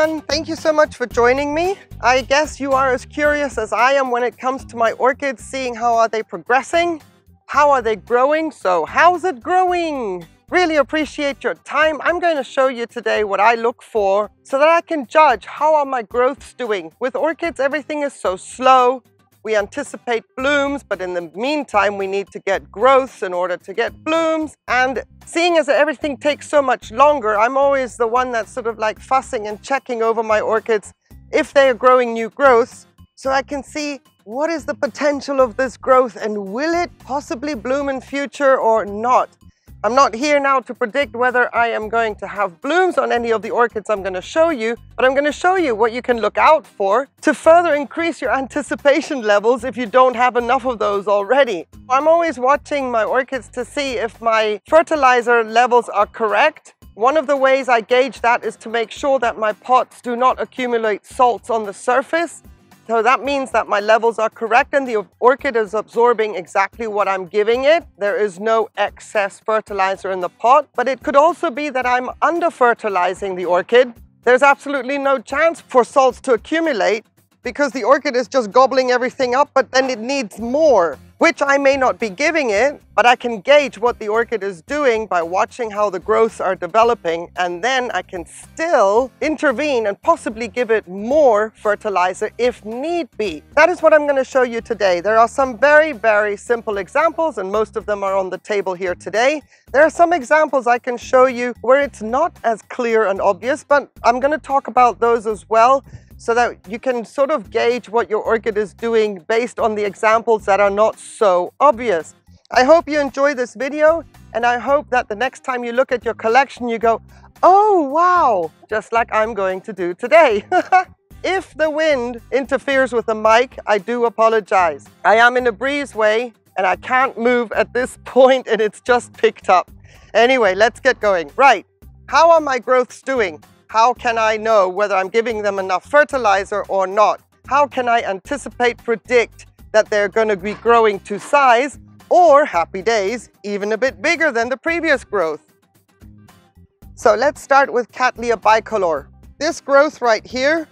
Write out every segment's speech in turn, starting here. everyone. Thank you so much for joining me. I guess you are as curious as I am when it comes to my orchids, seeing how are they progressing, how are they growing, so how's it growing? Really appreciate your time. I'm going to show you today what I look for so that I can judge how are my growths doing. With orchids, everything is so slow. We anticipate blooms, but in the meantime, we need to get growths in order to get blooms. And seeing as everything takes so much longer, I'm always the one that's sort of like fussing and checking over my orchids if they are growing new growths, so I can see what is the potential of this growth and will it possibly bloom in future or not. I'm not here now to predict whether I am going to have blooms on any of the orchids I'm going to show you, but I'm going to show you what you can look out for to further increase your anticipation levels if you don't have enough of those already. I'm always watching my orchids to see if my fertilizer levels are correct. One of the ways I gauge that is to make sure that my pots do not accumulate salts on the surface. So that means that my levels are correct and the orchid is absorbing exactly what I'm giving it. There is no excess fertilizer in the pot, but it could also be that I'm under-fertilizing the orchid. There's absolutely no chance for salts to accumulate because the orchid is just gobbling everything up, but then it needs more, which I may not be giving it, but I can gauge what the orchid is doing by watching how the growths are developing, and then I can still intervene and possibly give it more fertilizer if need be. That is what I'm going to show you today. There are some very, very simple examples, and most of them are on the table here today. There are some examples I can show you where it's not as clear and obvious, but I'm going to talk about those as well, so that you can sort of gauge what your orchid is doing based on the examples that are not so obvious. I hope you enjoy this video, and I hope that the next time you look at your collection you go, oh wow, just like I'm going to do today. If the wind interferes with the mic, I do apologize. I am in a breezeway and I can't move at this point and it's just picked up. Anyway, let's get going. Right, how are my growths doing? How can I know whether I'm giving them enough fertilizer or not? How can I anticipate, predict that they're going to be growing to size or, happy days, even a bit bigger than the previous growth? So let's start with Cattleya bicolor. This growth right here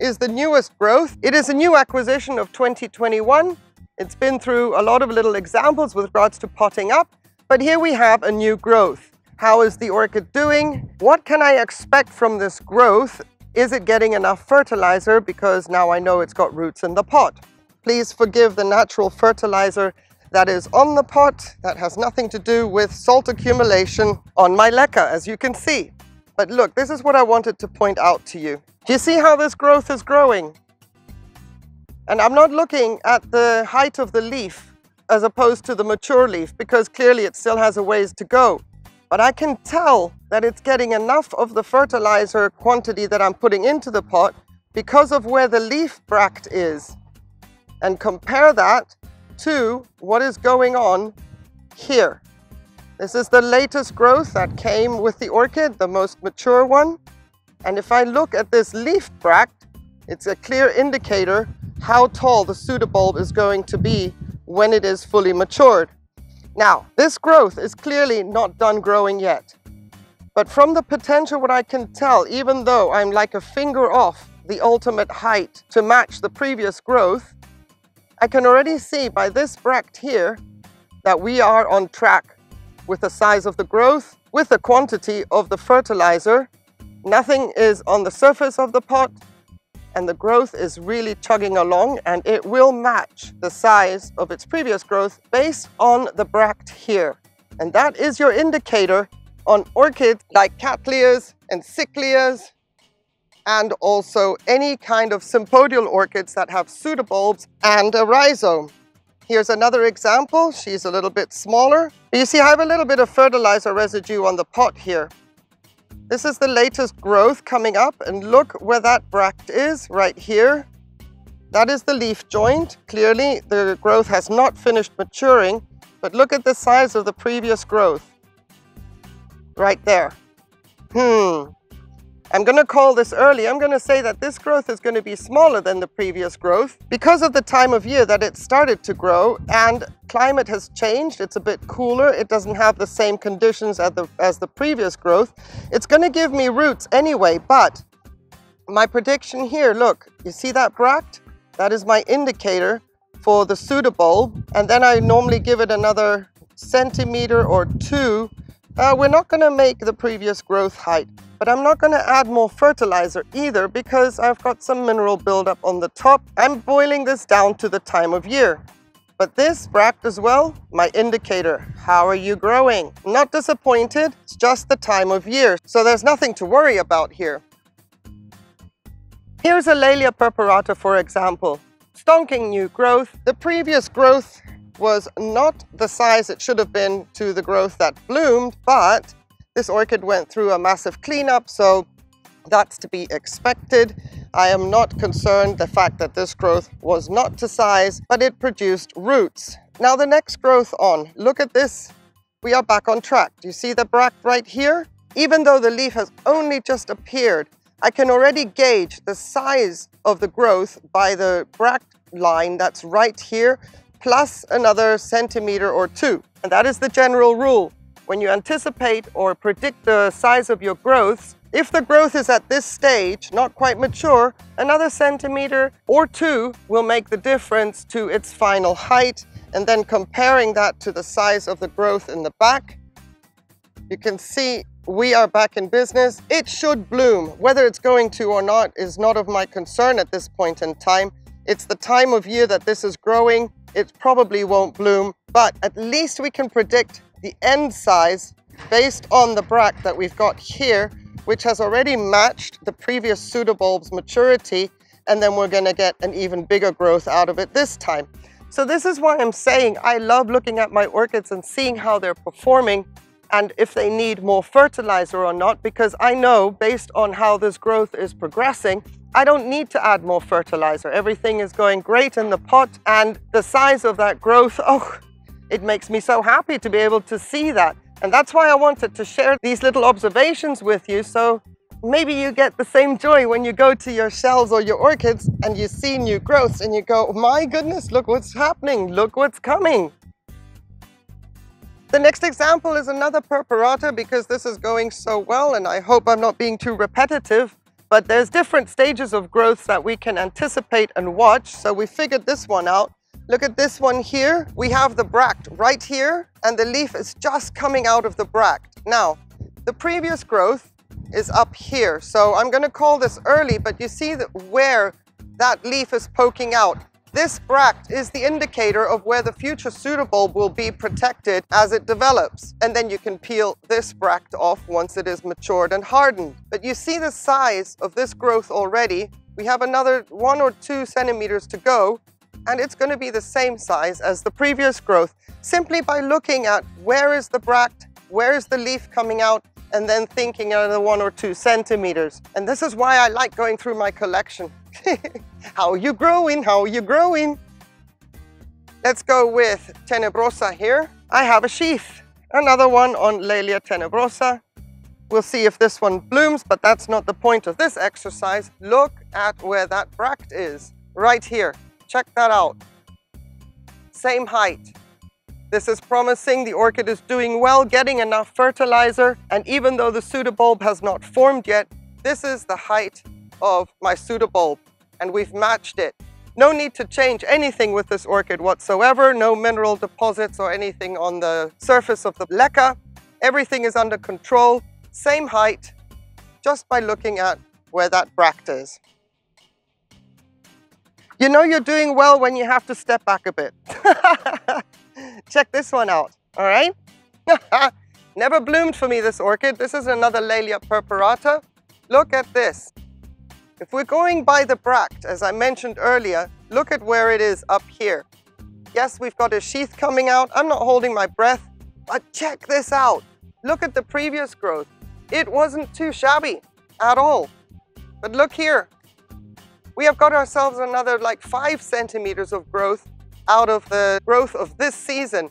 is the newest growth. It is a new acquisition of 2021. It's been through a lot of little examples with regards to potting up, but here we have a new growth. How is the orchid doing? What can I expect from this growth? Is it getting enough fertilizer? Because now I know it's got roots in the pot. Please forgive the natural fertilizer that is on the pot. That has nothing to do with salt accumulation on my leca, as you can see. But look, this is what I wanted to point out to you. Do you see how this growth is growing? And I'm not looking at the height of the leaf as opposed to the mature leaf, because clearly it still has a ways to go. But I can tell that it's getting enough of the fertilizer quantity that I'm putting into the pot because of where the leaf bract is. And compare that to what is going on here. This is the latest growth that came with the orchid, the most mature one. And if I look at this leaf bract, it's a clear indicator how tall the pseudobulb is going to be when it is fully matured. Now, this growth is clearly not done growing yet, but from the potential what I can tell, even though I'm like a finger off the ultimate height to match the previous growth, I can already see by this bract here that we are on track with the size of the growth, with the quantity of the fertilizer. Nothing is on the surface of the pot, and the growth is really chugging along, and it will match the size of its previous growth based on the bract here. And that is your indicator on orchids like Cattleyas and Cichlias, and also any kind of sympodial orchids that have pseudobulbs and a rhizome. Here's another example. She's a little bit smaller. You see I have a little bit of fertilizer residue on the pot here. This is the latest growth coming up, and look where that bract is right here. That is the leaf joint. Clearly the growth has not finished maturing, but look at the size of the previous growth right there. I'm going to call this early. I'm going to say that this growth is going to be smaller than the previous growth because of the time of year that it started to grow, and climate has changed. It's a bit cooler. It doesn't have the same conditions as the previous growth. It's going to give me roots anyway, but my prediction here, look, you see that bract? That is my indicator for the pseudobulb, and then I normally give it another centimeter or two. We're not going to make the previous growth height, but I'm not going to add more fertilizer either because I've got some mineral buildup on the top. I'm boiling this down to the time of year. But this bract as well, my indicator. How are you growing? Not disappointed, it's just the time of year. So there's nothing to worry about here. Here's a Laelia purpurata, for example. Stonking new growth. The previous growth was not the size it should have been to the growth that bloomed, but this orchid went through a massive cleanup, so that's to be expected. I am not concerned the fact that this growth was not to size, but it produced roots. Now the next growth on, look at this, we are back on track. Do you see the bract right here? Even though the leaf has only just appeared, I can already gauge the size of the growth by the bract line that's right here, plus another centimeter or two. And that is the general rule. When you anticipate or predict the size of your growths, if the growth is at this stage, not quite mature, another centimeter or two will make the difference to its final height. And then comparing that to the size of the growth in the back, you can see we are back in business. It should bloom. Whether it's going to or not is not of my concern at this point in time. It's the time of year that this is growing. It probably won't bloom, but at least we can predict the end size based on the bract that we've got here, which has already matched the previous pseudobulb's maturity, and then we're going to get an even bigger growth out of it this time. So this is why I'm saying I love looking at my orchids and seeing how they're performing and if they need more fertilizer or not, because I know based on how this growth is progressing, I don't need to add more fertilizer. Everything is going great in the pot, and the size of that growth, oh, it makes me so happy to be able to see that. And that's why I wanted to share these little observations with you, so maybe you get the same joy when you go to your shelves or your orchids and you see new growths and you go, my goodness, look what's happening, look what's coming. The next example is another purpurata, because this is going so well, and I hope I'm not being too repetitive, but there's different stages of growth that we can anticipate and watch, so we figured this one out. Look at this one here. We have the bract right here, and the leaf is just coming out of the bract. Now, the previous growth is up here, so I'm going to call this early, but you see that where that leaf is poking out. This bract is the indicator of where the future pseudobulb will be protected as it develops. And then you can peel this bract off once it is matured and hardened. But you see the size of this growth already. We have another 1 or 2 centimeters to go, and it's going to be the same size as the previous growth, simply by looking at where is the bract, where is the leaf coming out, and then thinking another 1 or 2 centimeters. And this is why I like going through my collection. How are you growing? How are you growing? Let's go with Tenebrosa here. I have a sheath. Another one on Laelia tenebrosa. We'll see if this one blooms, but that's not the point of this exercise. Look at where that bract is, right here. Check that out. Same height. This is promising. The orchid is doing well, getting enough fertilizer, and even though the pseudobulb has not formed yet, this is the height of my pseudobulb, and we've matched it. No need to change anything with this orchid whatsoever. No mineral deposits or anything on the surface of the leca. Everything is under control. Same height, just by looking at where that bract is. You know you're doing well when you have to step back a bit. Check this one out, all right? Never bloomed for me, this orchid. This is another Laelia purpurata. Look at this. If we're going by the bract, as I mentioned earlier, look at where it is up here. Yes, we've got a sheath coming out. I'm not holding my breath, but check this out. Look at the previous growth. It wasn't too shabby at all. But look here. We have got ourselves another like 5 centimeters of growth out of the growth of this season.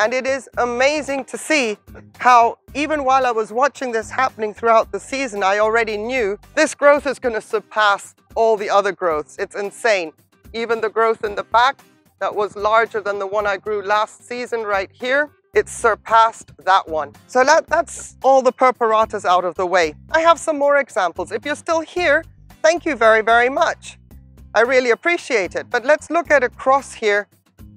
And it is amazing to see how even while I was watching this happening throughout the season, I already knew this growth is going to surpass all the other growths. It's insane. Even the growth in the back that was larger than the one I grew last season right here, it surpassed that one. So that's all the purpuratas out of the way. I have some more examples. If you're still here, Thank you very, very much. I really appreciate it. But let's look at a cross here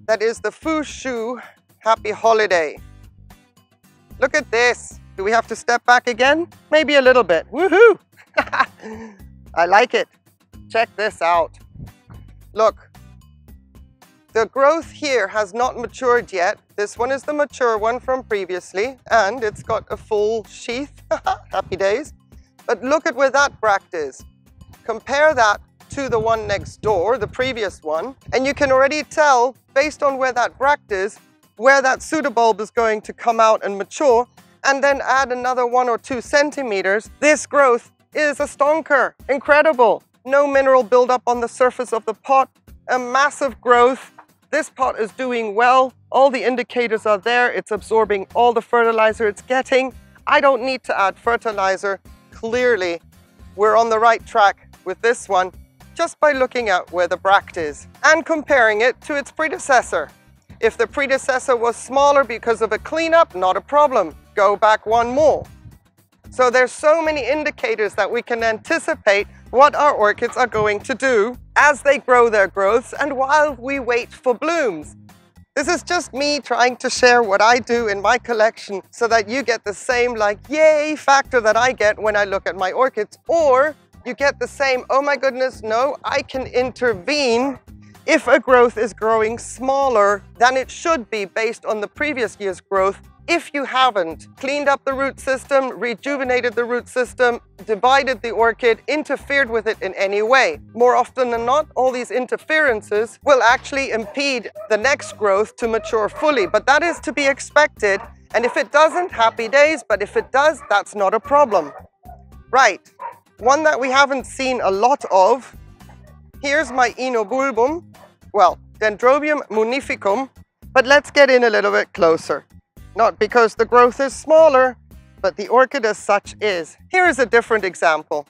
that is the Fushu Happy Holiday. Look at this. Do we have to step back again? Maybe a little bit. Woohoo! I like it. Check this out. Look, the growth here has not matured yet. This one is the mature one from previously, and it's got a full sheath. Happy days. But look at where that bract is. Compare that to the one next door, the previous one, and you can already tell, based on where that bract is, where that pseudobulb is going to come out and mature, and then add another 1 or 2 centimeters. This growth is a stonker. Incredible. No mineral buildup on the surface of the pot. A massive growth. This pot is doing well. All the indicators are there. It's absorbing all the fertilizer it's getting. I don't need to add fertilizer. Clearly, we're on the right track with this one just by looking at where the bract is and comparing it to its predecessor. If the predecessor was smaller because of a cleanup, not a problem. Go back one more. So there's so many indicators that we can anticipate what our orchids are going to do as they grow their growths and while we wait for blooms. This is just me trying to share what I do in my collection so that you get the same like yay factor that I get when I look at my orchids, or you get the same, oh my goodness, no, I can intervene if a growth is growing smaller than it should be based on the previous year's growth. If you haven't cleaned up the root system, rejuvenated the root system, divided the orchid, interfered with it in any way. More often than not, all these interferences will actually impede the next growth to mature fully, but that is to be expected. And if it doesn't, happy days, but if it does, that's not a problem. Right, one that we haven't seen a lot of, here's my Inobulbum, well, Dendrobium munificum, but let's get in a little bit closer. Not because the growth is smaller, but the orchid as such is. Here is a different example.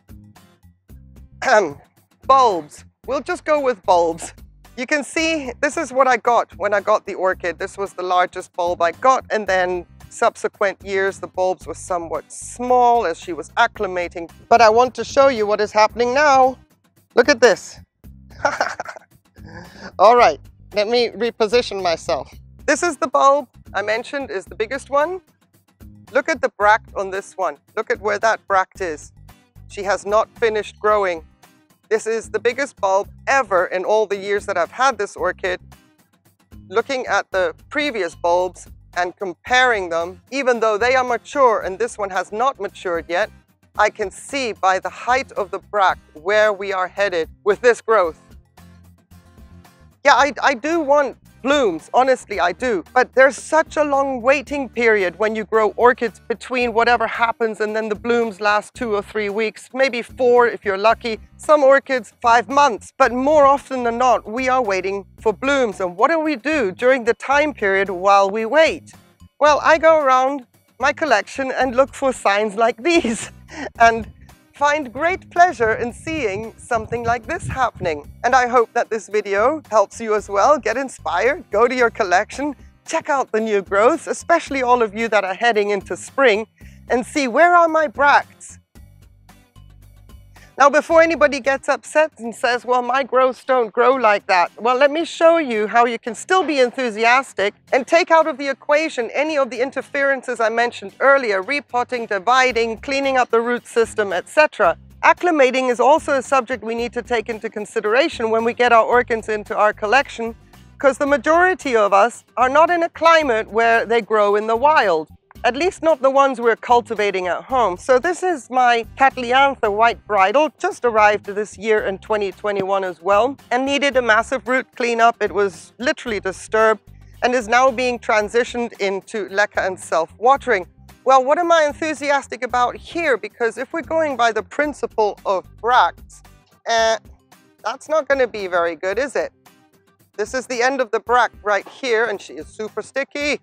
Bulbs. We'll just go with bulbs. You can see this is what I got when I got the orchid. This was the largest bulb I got, and then subsequent years the bulbs were somewhat small as she was acclimating. But I want to show you what is happening now. Look at this. All right, let me reposition myself. This is the bulb I mentioned is the biggest one. Look at the bract on this one. Look at where that bract is. She has not finished growing. This is the biggest bulb ever in all the years that I've had this orchid. Looking at the previous bulbs and comparing them, even though they are mature and this one has not matured yet, I can see by the height of the bract where we are headed with this growth. Yeah, I do want blooms, honestly I do, but there's such a long waiting period when you grow orchids between whatever happens and then the blooms last 2 or 3 weeks, maybe 4 if you're lucky, some orchids 5 months, but more often than not we are waiting for blooms. And what do we do during the time period while we wait? Well, I go around my collection and look for signs like these and find great pleasure in seeing something like this happening. And I hope that this video helps you as well. Get inspired, go to your collection, check out the new growths, especially all of you that are heading into spring, and see where are my bracts. Now, before anybody gets upset and says, well, my growths don't grow like that, well, let me show you how you can still be enthusiastic and take out of the equation any of the interferences I mentioned earlier, repotting, dividing, cleaning up the root system, etc. Acclimating is also a subject we need to take into consideration when we get our orchids into our collection, because the majority of us are not in a climate where they grow in the wild. At least not the ones we're cultivating at home. So this is my Cattleya White Bridal, just arrived this year in 2021 as well, and needed a massive root cleanup. It was literally disturbed and is now being transitioned into leca and self-watering. Well, what am I enthusiastic about here? Because if we're going by the principle of bracts, that's not going to be very good, is it? This is the end of the bract right here, and she is super sticky.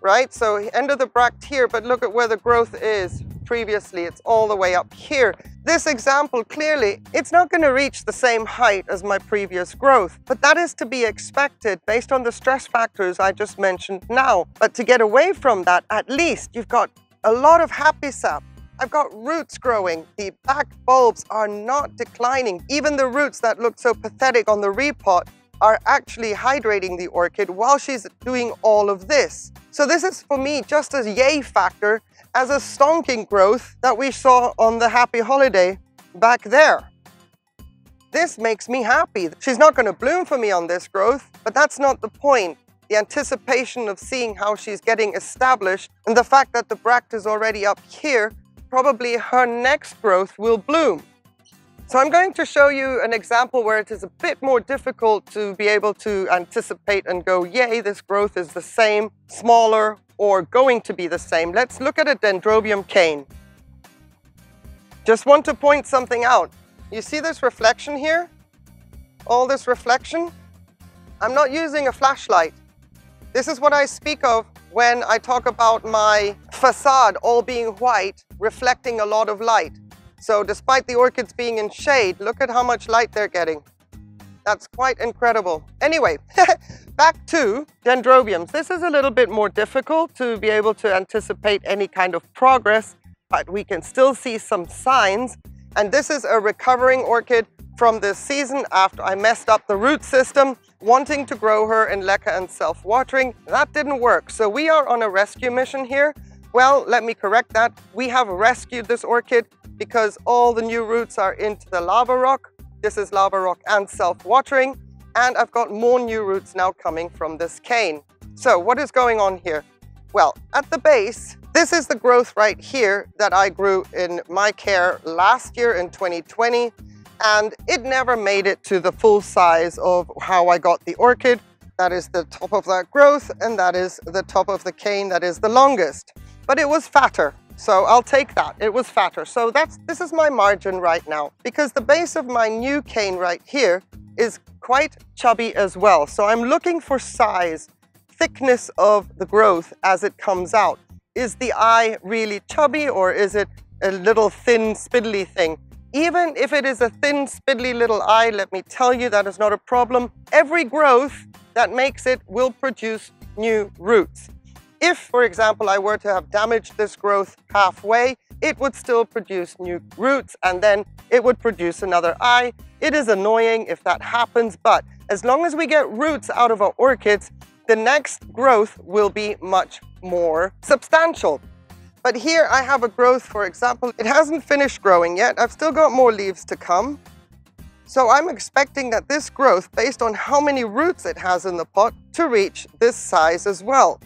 Right, so end of the bract here, but look at where the growth is previously. It's all the way up here. This example, clearly, it's not going to reach the same height as my previous growth, but that is to be expected based on the stress factors I just mentioned now. But to get away from that, at least you've got a lot of happy sap, I've got roots growing. The back bulbs are not declining. Even the roots that looked so pathetic on the repot are actually hydrating the orchid while she's doing all of this. So this is for me just as yay factor as a stonking growth that we saw on the happy holiday back there. This makes me happy. She's not going to bloom for me on this growth, but that's not the point. The anticipation of seeing how she's getting established and the fact that the bract is already up here, probably her next growth will bloom. So I'm going to show you an example where it is a bit more difficult to be able to anticipate and go, yay, this growth is the same, smaller, or going to be the same. Let's look at a dendrobium cane. Just want to point something out. You see this reflection here? All this reflection? I'm not using a flashlight. This is what I speak of when I talk about my facade all being white, reflecting a lot of light. So despite the orchids being in shade, look at how much light they're getting. That's quite incredible. Anyway, back to dendrobiums. This is a little bit more difficult to be able to anticipate any kind of progress, but we can still see some signs. And this is a recovering orchid from this season after I messed up the root system, wanting to grow her in leca and self-watering. That didn't work. So we are on a rescue mission here. Well, let me correct that. We have rescued this orchid because all the new roots are into the lava rock. This is lava rock and self-watering. And I've got more new roots now coming from this cane. So what is going on here? Well, at the base, this is the growth right here that I grew in my care last year in 2020, and it never made it to the full size of how I got the orchid. That is the top of that growth, and that is the top of the cane that is the longest. But it was fatter, so I'll take that. It was fatter. So this is my margin right now, because the base of my new cane right here is quite chubby as well. So I'm looking for size, thickness of the growth as it comes out. Is the eye really chubby, or is it a little thin, spindly thing? Even if it is a thin, spindly little eye, let me tell you, that is not a problem. Every growth that makes it will produce new roots. If, for example, I were to have damaged this growth halfway, it would still produce new roots, and then it would produce another eye. It is annoying if that happens, but as long as we get roots out of our orchids, the next growth will be much more substantial. But here I have a growth, for example, it hasn't finished growing yet. I've still got more leaves to come. So I'm expecting that this growth, based on how many roots it has in the pot, to reach this size as well.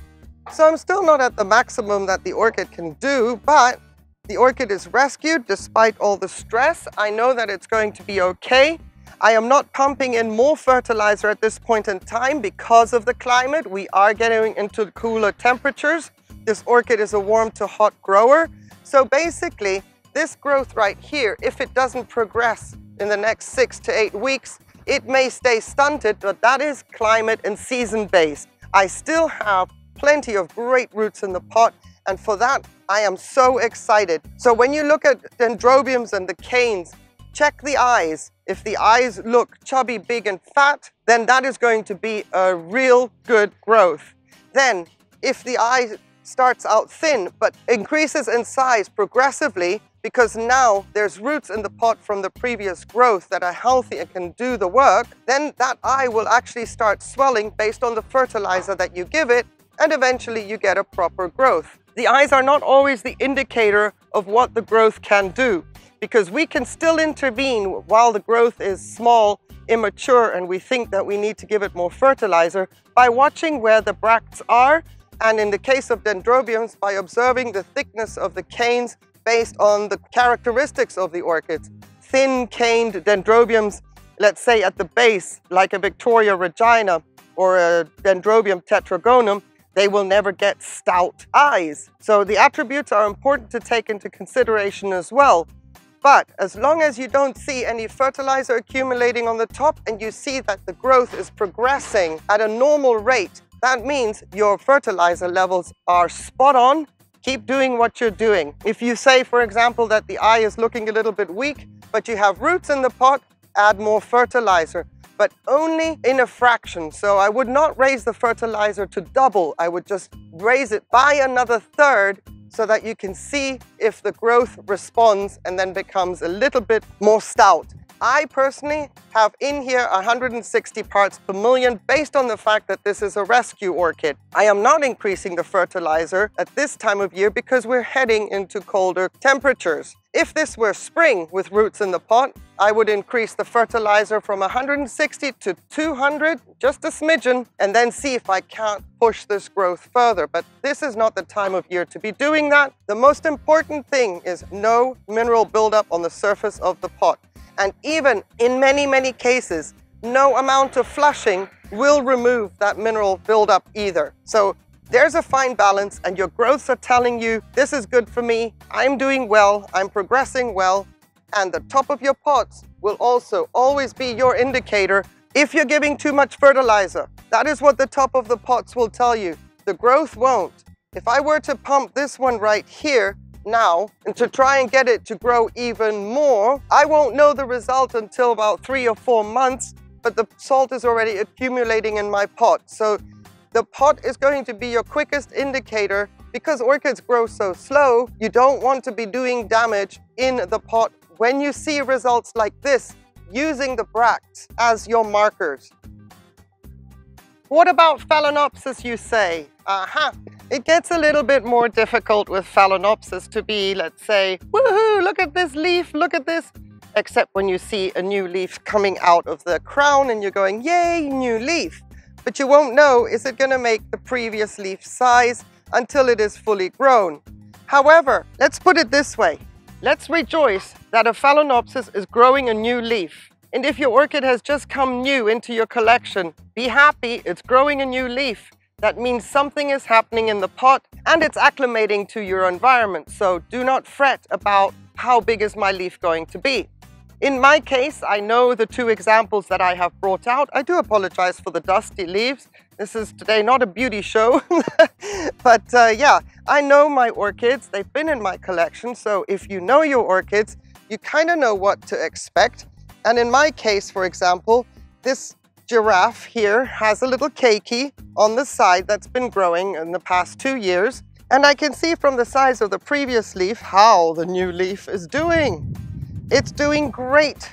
So I'm still not at the maximum that the orchid can do, but the orchid is rescued despite all the stress. I know that it's going to be okay. I am not pumping in more fertilizer at this point in time because of the climate. We are getting into cooler temperatures. This orchid is a warm to hot grower. So basically, this growth right here, if it doesn't progress in the next 6 to 8 weeks, it may stay stunted, but that is climate and season based. I still have plenty of great roots in the pot, and for that, I am so excited. So when you look at dendrobiums and the canes, check the eyes. If the eyes look chubby, big and fat, then that is going to be a real good growth. Then if the eye starts out thin but increases in size progressively, because now there's roots in the pot from the previous growth that are healthy and can do the work, then that eye will actually start swelling based on the fertilizer that you give it, and eventually you get a proper growth. The eyes are not always the indicator of what the growth can do, because we can still intervene while the growth is small, immature, and we think that we need to give it more fertilizer by watching where the bracts are, and in the case of dendrobiums, by observing the thickness of the canes based on the characteristics of the orchids. Thin caned dendrobiums, let's say at the base, like a Victoria regina or a dendrobium tetragonum, they will never get stout eyes. So the attributes are important to take into consideration as well. But as long as you don't see any fertilizer accumulating on the top and you see that the growth is progressing at a normal rate, that means your fertilizer levels are spot on. Keep doing what you're doing. If you say, for example, that the eye is looking a little bit weak, but you have roots in the pot, add more fertilizer, but only in a fraction. So I would not raise the fertilizer to double. I would just raise it by another third so that you can see if the growth responds and then becomes a little bit more stout. I personally have in here 160 parts per million based on the fact that this is a rescue orchid. I am not increasing the fertilizer at this time of year because we're heading into colder temperatures. If this were spring with roots in the pot, I would increase the fertilizer from 160 to 200, just a smidgen, and then see if I can't push this growth further. But this is not the time of year to be doing that. The most important thing is no mineral buildup on the surface of the pot. And even in many cases, no amount of flushing will remove that mineral buildup either. So there's a fine balance, and your growths are telling you, this is good for me, I'm doing well, I'm progressing well. And the top of your pots will also always be your indicator if you're giving too much fertilizer. That is what the top of the pots will tell you. The growth won't. If I were to pump this one right here, now, and to try and get it to grow even more, I won't know the result until about 3 or 4 months, but the salt is already accumulating in my pot. So the pot is going to be your quickest indicator. Because orchids grow so slow, you don't want to be doing damage in the pot. When you see results like this, using the bracts as your markers. What about Phalaenopsis, you say? Aha! It gets a little bit more difficult with Phalaenopsis to be, let's say, woohoo, look at this leaf, look at this. Except when you see a new leaf coming out of the crown and you're going, yay, new leaf. But you won't know, is it going to make the previous leaf size until it is fully grown? However, let's put it this way. Let's rejoice that a Phalaenopsis is growing a new leaf. And if your orchid has just come new into your collection, be happy it's growing a new leaf. That means something is happening in the pot and it's acclimating to your environment. So do not fret about how big is my leaf going to be. In my case, I know the two examples that I have brought out. I do apologize for the dusty leaves. This is today not a beauty show. But yeah, I know my orchids. They've been in my collection. So if you know your orchids, you kind of know what to expect. And in my case, for example, this giraffe here has a little keiki on the side that's been growing in the past 2 years, and I can see from the size of the previous leaf how the new leaf is doing. It's doing great.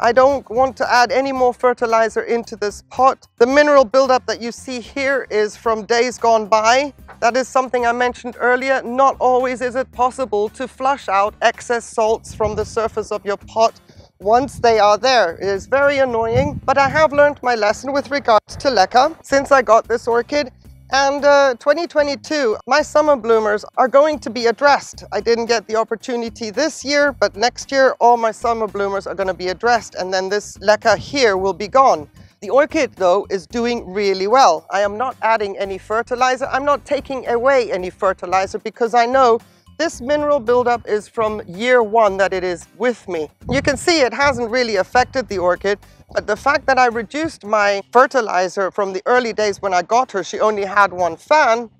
I don't want to add any more fertilizer into this pot. The mineral buildup that you see here is from days gone by. That is something I mentioned earlier. Not always is it possible to flush out excess salts from the surface of your pot once they are there. It is very annoying, but I have learned my lesson with regards to Leca since I got this orchid. And 2022, my summer bloomers are going to be addressed. I didn't get the opportunity this year, but next year all my summer bloomers are going to be addressed, and then this Leca here will be gone. The orchid, though, is doing really well. I am not adding any fertilizer. I'm not taking away any fertilizer because I know this mineral buildup is from year 1 that it is with me. You can see it hasn't really affected the orchid, but the fact that I reduced my fertilizer from the early days when I got her, she only had 1 fan,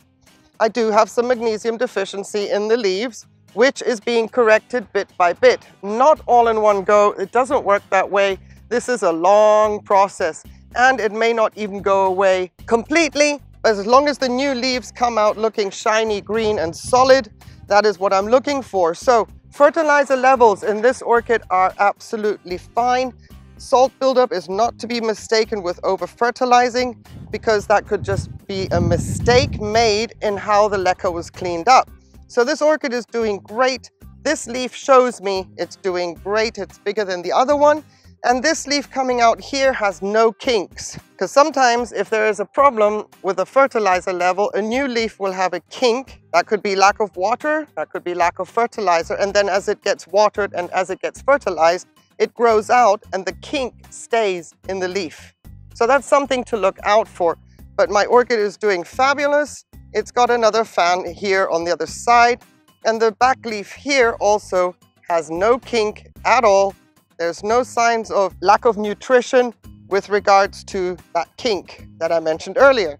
I do have some magnesium deficiency in the leaves, which is being corrected bit by bit. Not all in one go, it doesn't work that way. This is a long process, and it may not even go away completely. As long as the new leaves come out looking shiny, green and solid, that is what I'm looking for. So fertilizer levels in this orchid are absolutely fine. Salt buildup is not to be mistaken with over-fertilizing, because that could just be a mistake made in how the Leca was cleaned up. So this orchid is doing great. This leaf shows me it's doing great. It's bigger than the other one. And this leaf coming out here has no kinks, because sometimes if there is a problem with a fertilizer level, a new leaf will have a kink. That could be lack of water, that could be lack of fertilizer, and then as it gets watered and as it gets fertilized, it grows out and the kink stays in the leaf. So that's something to look out for. But my orchid is doing fabulous. It's got another fan here on the other side, and the back leaf here also has no kink at all. There's no signs of lack of nutrition with regards to that kink that I mentioned earlier.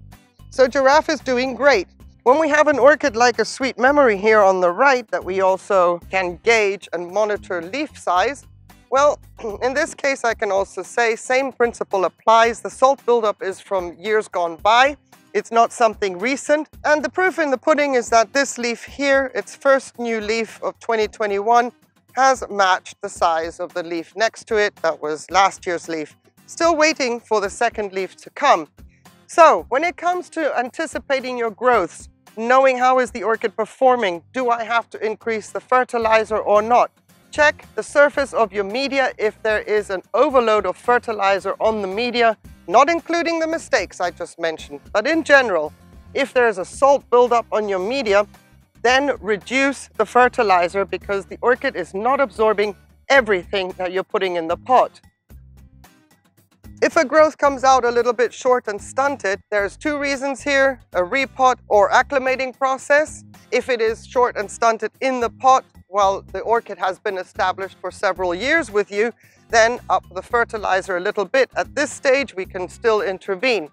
So giraffe is doing great. When we have an orchid like a Sweet Memory here on the right that we also can gauge and monitor leaf size, well, in this case I can also say same principle applies. The salt buildup is from years gone by. It's not something recent. And the proof in the pudding is that this leaf here, its first new leaf of 2021, has matched the size of the leaf next to it. That was last year's leaf. Still waiting for the second leaf to come. So when it comes to anticipating your growths, knowing how is the orchid performing, do I have to increase the fertilizer or not? Check the surface of your media if there is an overload of fertilizer on the media, not including the mistakes I just mentioned, but in general, if there is a salt buildup on your media, then reduce the fertilizer because the orchid is not absorbing everything that you're putting in the pot. If a growth comes out a little bit short and stunted, there's two reasons here, a repot or acclimating process. If it is short and stunted in the pot, while the orchid has been established for several years with you, then up the fertilizer a little bit. At this stage, we can still intervene.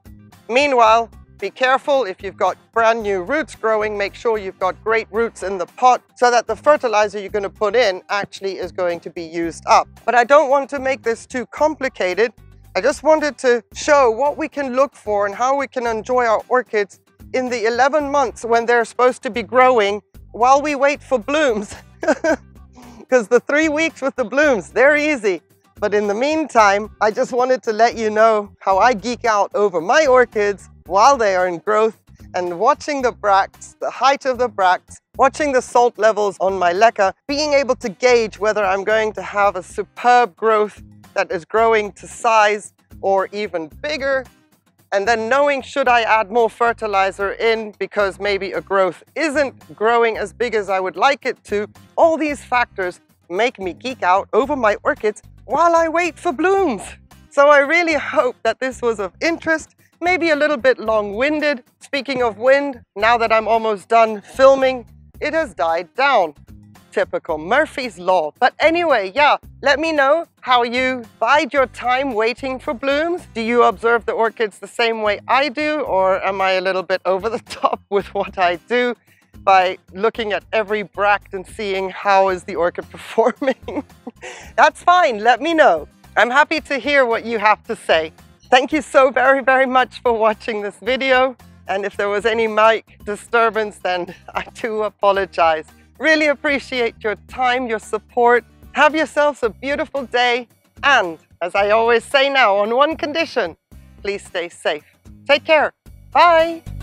Meanwhile, be careful if you've got brand new roots growing, make sure you've got great roots in the pot so that the fertilizer you're going to put in actually is going to be used up. But I don't want to make this too complicated. I just wanted to show what we can look for and how we can enjoy our orchids in the 11 months when they're supposed to be growing while we wait for blooms. Because the 3 weeks with the blooms, they're easy. But in the meantime, I just wanted to let you know how I geek out over my orchids while they are in growth and watching the bracts, the height of the bracts, watching the salt levels on my leca, being able to gauge whether I'm going to have a superb growth that is growing to size or even bigger. And then knowing, should I add more fertilizer in because maybe a growth isn't growing as big as I would like it to. All these factors make me geek out over my orchids while I wait for blooms. So I really hope that this was of interest, maybe a little bit long-winded. Speaking of wind, now that I'm almost done filming, it has died down. Typical Murphy's Law. But anyway, yeah, let me know how you bide your time waiting for blooms. Do you observe the orchids the same way I do, or am I a little bit over the top with what I do by looking at every bract and seeing how is the orchid performing? That's fine, let me know. I'm happy to hear what you have to say. Thank you so very, very much for watching this video. And if there was any mic disturbance, then I do apologize. Really appreciate your time, your support. Have yourselves a beautiful day. And as I always say now, on one condition, please stay safe. Take care. Bye.